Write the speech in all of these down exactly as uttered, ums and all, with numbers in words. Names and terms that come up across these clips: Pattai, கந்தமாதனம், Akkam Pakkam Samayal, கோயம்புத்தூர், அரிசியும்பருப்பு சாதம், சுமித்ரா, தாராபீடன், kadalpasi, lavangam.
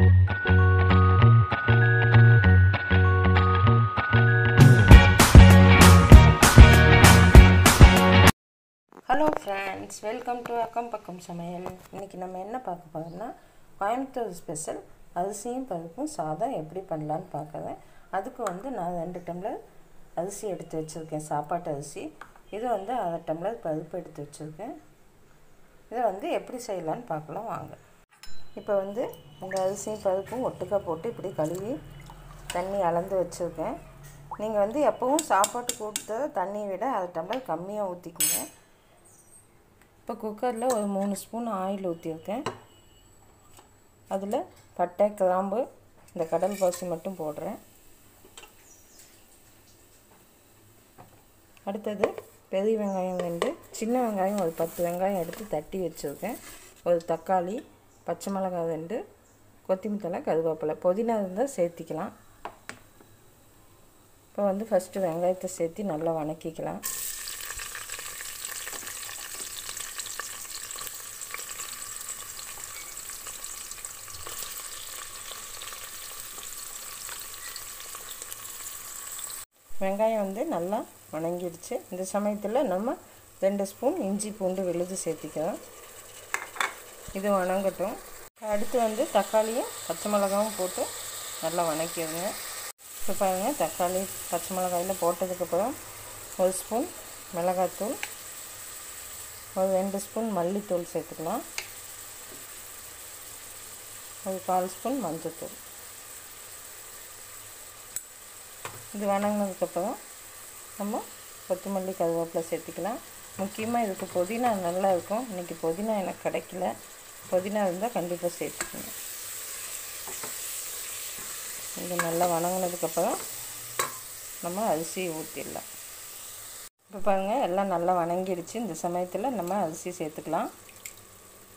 Hello friends, welcome to Akkam Pakkam Samayal. इनकी नाम என்ன பார்க்க போறோம்னா கோயம்புத்தூர் ஸ்பெஷல் அரிசியும் பருப்பும் சாதம் எப்படி பண்ணலாம்னு பார்க்கறேன்। அதுக்கு வந்து நான் ரெண்டு டம்ளர் அரிசி எடுத்து வச்சிருக்கேன், சாப்பாட்டு அரிசி। இது வந்து அரை டம்ளர் பருப்பு எடுத்து வச்சிருக்கேன்। இது வந்து எப்படி செய்யலாம்னு பார்க்கலாம் வாங்க। இப்போ வந்து இந்த அரிசியும் பருப்பும் ஒட்டுக்கா போட்டு இப்படி கழுவி தண்ணி அளந்து வச்சிருக்கேன்। நீங்கள் வந்து எப்பவும் சாப்பாட்டு கூட்டத்தை தண்ணி விட அரை டம்ளர் கம்மியாக ஊற்றிக்குங்க। இப்போ குக்கரில் ஒரு மூணு ஸ்பூன் ஆயில் ஊற்றிருக்கேன்। அதில் பட்டை, கிராம்பு, இந்த கடல் பாசி மட்டும் போடுறேன்। அடுத்தது பெரிய வெங்காயம் ரெண்டு, சின்ன வெங்காயம் ஒரு பத்து வெங்காயம் எடுத்து தட்டி வச்சுருக்கேன்। ஒரு தக்காளி, பச்சை மிளகாய் ரெண்டு, கொத்தமல்லி தழை, கருவேப்பிலை, புதினா இருந்தால் சேர்த்திக்கலாம்। இப்போ வந்து ஃபஸ்ட்டு வெங்காயத்தை சேர்த்து நல்லா வணக்கிக்கலாம்। வெங்காயம் வந்து நல்லா வணங்கிடுச்சு। இந்த சமயத்தில் நம்ம ரெண்டு ஸ்பூன் இஞ்சி பூண்டு விழுது சேர்த்திக்கிறோம்। இது வணங்கட்டும்। அடுத்து வந்து தக்காளியும் பச்சை மிளகாயும் போட்டு நல்லா வணக்கிடுங்க। இப்போ பாருங்கள், தக்காளி பச்சை மிளகாயில் போட்டதுக்கப்புறம் ஒரு ஸ்பூன் மிளகாய்த்தூள், ஒரு ரெண்டு ஸ்பூன் மல்லித்தூள் சேர்த்துக்கலாம், ஒரு கால் ஸ்பூன் மஞ்சத்தூள்। இது வணங்கினதுக்கப்புறம் நம்ம கொத்தமல்லி, கருவேப்பிலை சேர்த்துக்கலாம்। முக்கியமாக இதுக்கு புதினா நல்லா இருக்கும்। இன்றைக்கி புதினா எனக்கு கிடைக்கல, புதினா இருந்தால் கண்டிப்பாக சேர்த்துக்கணும்। இது நல்லா வணங்கினதுக்கப்புறம் நம்ம அரிசி ஊற்றிடலாம்। இப்போ பாருங்கள், எல்லாம் நல்லா வணங்கிடுச்சு। இந்த சமயத்தில் நம்ம அரிசி சேர்த்துக்கலாம்।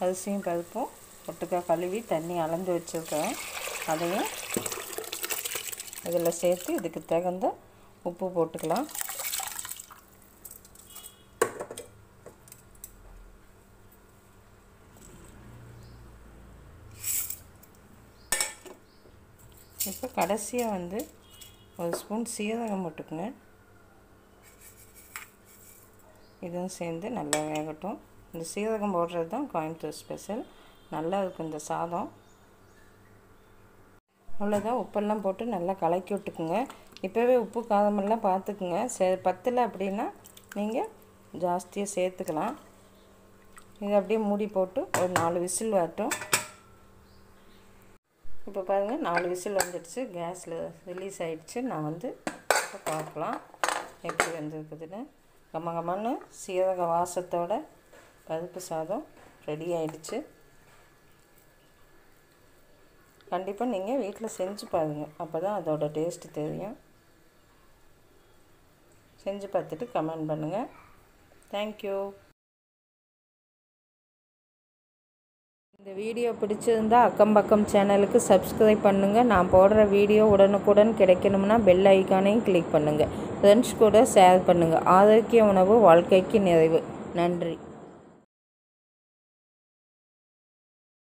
அரிசியும் பருப்பும் ஒட்டுக்காக கழுவி தண்ணி அளந்து வச்சுருக்கேன், அதையும் இதில் சேர்த்து இதுக்கு தகுந்த உப்பு போட்டுக்கலாம்। இப்போ கடைசியாக வந்து ஒரு ஸ்பூன் சீரகம் போட்டுக்கோங்க, இதுவும் சேர்ந்து நல்லா வேகட்டும்। இந்த சீரகம் போடுறது தான் கோயம்புத்தூர் ஸ்பெஷல், நல்லா இருக்கும் இந்த சாதம்। அவ்வளோதான், உப்பெல்லாம் போட்டு நல்லா கலக்கி விட்டுக்குங்க। இப்போவே உப்பு காரமெல்லாம் பார்த்துக்குங்க, சே பத்தலை அப்படின்னா நீங்கள் ஜாஸ்தியாக சேர்த்துக்கலாம்। இது அப்படியே மூடி போட்டு ஒரு நாலு விசில் வரட்டும்। இப்போ பாருங்கள், நாலு விசில் வந்துடுச்சு, கேஸில் ரிலீஸ் ஆகிடுச்சு। நான் வந்து இப்போ பார்க்கலாம் எப்படி வந்துருக்குதுன்னு। கம்ம கம்மன்னு சீரக வாசத்தோட பருப்பு சாதம் ரெடி ஆகிடுச்சு। கண்டிப்பாக நீங்கள் வீட்டில் செஞ்சு பாருங்கள், அப்போ தான் அதோட டேஸ்ட்டு தெரியும்। செஞ்சு பார்த்துட்டு கமெண்ட் பண்ணுங்கள்। தேங்க்யூ। இந்த வீடியோ பிடிச்சிருந்தா அக்கம் பக்கம் சேனலுக்கு சப்ஸ்கிரைப் பண்ணுங்கள்। நான் போடுற வீடியோ உடனுக்குடன் கிடைக்கணும்னா பெல் ஐக்கானையும் கிளிக் பண்ணுங்கள்। ஃப்ரெண்ட்ஸ் கூட ஷேர் பண்ணுங்கள்। ஆரோக்கிய உணவு வாழ்க்கைக்கு நிறைவு। நன்றி।